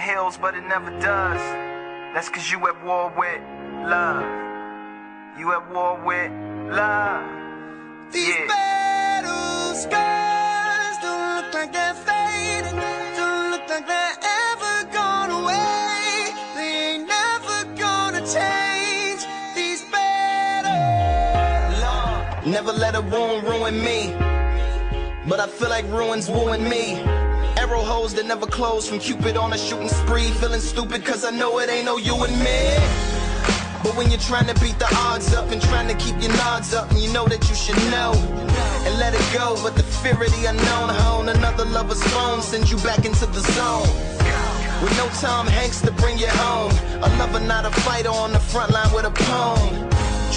on hills, but it never does. That's 'cause you at war with love. You at war with love. These battle scars don't look like they're fading. Don't look like they're ever gone away. They ain't never gonna change. These battle love. Never let a wound ruin me, but I feel like ruins wooing me. Arrow holes that never close from Cupid on a shooting spree. Feeling stupid 'cause I know it ain't no you and me. But when you're trying to beat the odds up and trying to keep your nods up, and you know that you should know and let it go, but the fear of the unknown hone another lover's phone sends you back into the zone. With no Tom Hanks to bring you home, a lover not a fighter on the front line with a poem.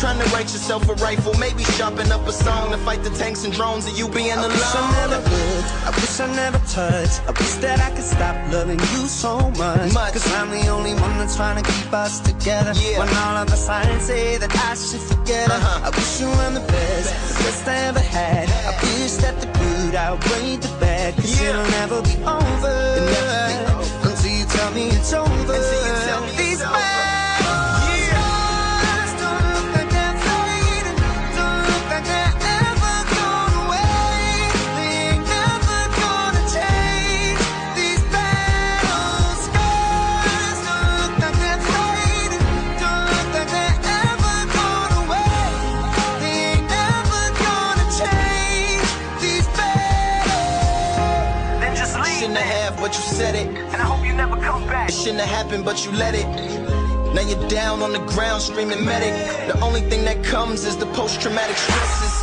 Trying to write yourself a rifle, maybe sharpen up a song to fight the tanks and drones of you being alone. I wish I never would, I wish I never touched. I wish that I could stop loving you so much. 'Cause I'm the only one that's trying to keep us together, yeah. When all of the signs say that I should forget her, I wish you were the best I ever had. I wish that the good outweighed the bad. 'Cause yeah, it'll never be over, it'll never be over until you tell me it's over. Until you tell me it's over. But you said it, and I hope you never come back. It shouldn't have happened, but you let it. Now you're down on the ground screaming medic. The only thing that comes is the post-traumatic stresses.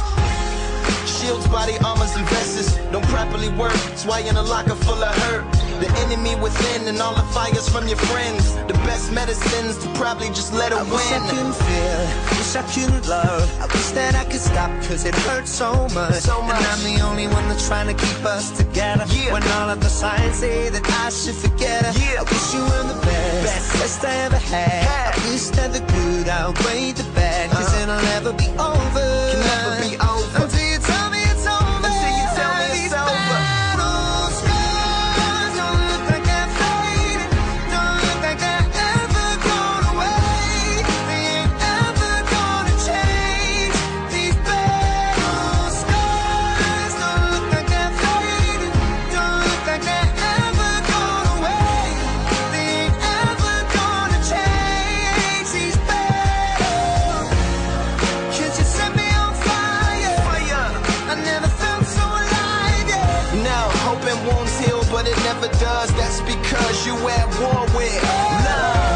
Shields, body armors, and vests don't properly work. That's why you're in a locker full of hurt. The enemy within and all the fires from your friends. The best medicines to probably just let it win. I wish I couldn't feel, wish I couldn't love. I wish that I could stop 'cause it hurts so much. And I'm the only one that's trying to keep us together, yeah. When all of the signs say that I should forget her, yeah. I wish you were the best I ever had. I wish that the good outweighed the bad. 'Cause it'll never be over, can never be over until you tell me it's over. Until you tell me it's over. It never does, that's because you at war with love.